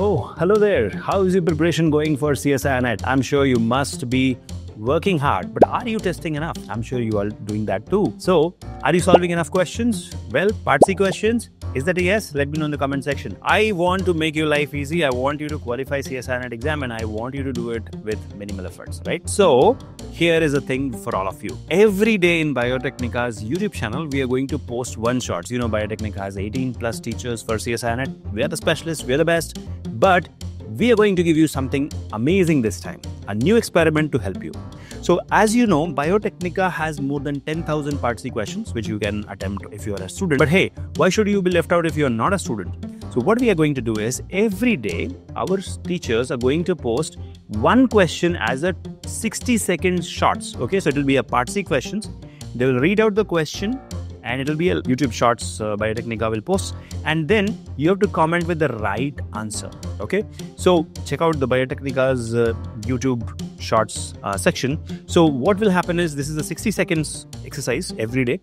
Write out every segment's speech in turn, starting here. Oh, hello there. How is your preparation going for CSIR NET? I'm sure you must be working hard, but are you testing enough? I'm sure you are doing that too. So, are you solving enough questions? Well, Part C questions. Is that a yes? Let me know in the comment section. I want to make your life easy. I want you to qualify CSIR NET exam and I want you to do it with minimal efforts, right? So, here is a thing for all of you. Every day in Biotecnika's YouTube channel, we are going to post one-shots. You know, Biotecnika has 18+ teachers for CSIR NET. We are the specialists, we are the best. But we are going to give you something amazing this time, a new experiment to help you. So as you know, Biotecnika has more than 10,000 Part C questions, which you can attempt if you are a student. But hey, why should you be left out if you are not a student? So what we are going to do is every day, our teachers are going to post one question as a 60-second shots. Okay, so it will be a Part C questions. They will read out the question. And it'll be a YouTube Shorts Biotecnika will post. And then you have to comment with the right answer, okay? So check out the Biotecnika's YouTube Shorts section. So what will happen is this is a 60-second exercise every day.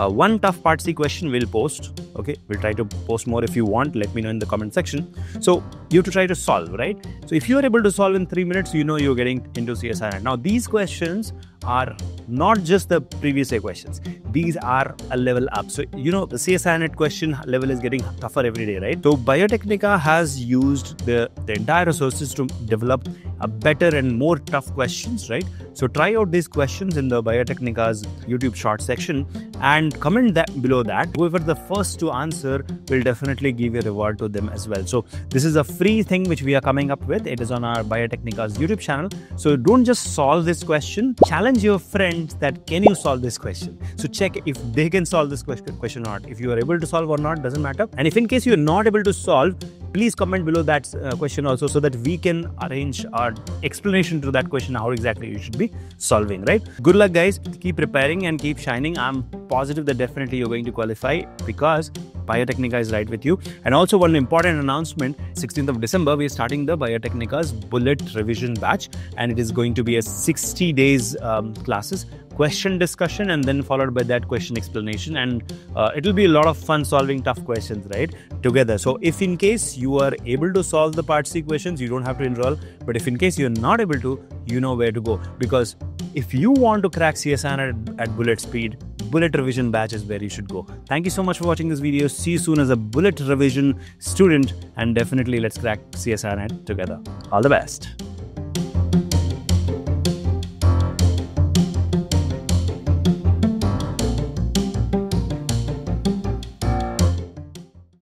One tough Part C question we'll post, okay? We'll try to post more if you want. Let me know in the comment section. So you have to try to solve, right? So if you are able to solve in 3 minutes, you know you're getting into CSIR NET. Now these questions are not just the previous year questions. These are a level up. So, you know, the CSIR NET question level is getting tougher every day, right? So, Biotecnika has used the entire resources to develop a better and more tough questions, right? So, try out these questions in the Biotecnika's YouTube Shorts section and comment that below that. Whoever the first to answer will definitely give a reward to them as well. So, this is a free thing which we are coming up with. It is on our Biotecnika's YouTube channel. So, don't just solve this question. Challenge your friends that can you solve this question. So, check if they can solve this question or not. If you are able to solve or not, doesn't matter. And if in case you are not able to solve, please comment below that question also so that we can arrange our explanation to that question, how exactly you should be solving, right? Good luck, guys. Keep preparing and keep shining. I'm positive that definitely you're going to qualify because Biotecnika is right with you. And also one important announcement, 16th of December, we are starting the Biotecnika's Bullet Revision Batch and it is going to be a 60 days classes. Question discussion and then followed by that question explanation and it'll be a lot of fun solving tough questions, right, together. So if in case you are able to solve the Part C questions, you don't have to enroll, but if in case you're not able to, you know where to go, because if you want to crack CSIR NET at bullet speed, Bullet Revision Batch is where you should go. Thank you so much for watching this video. See you soon as a Bullet Revision student and definitely let's crack CSIR NET together. All the best.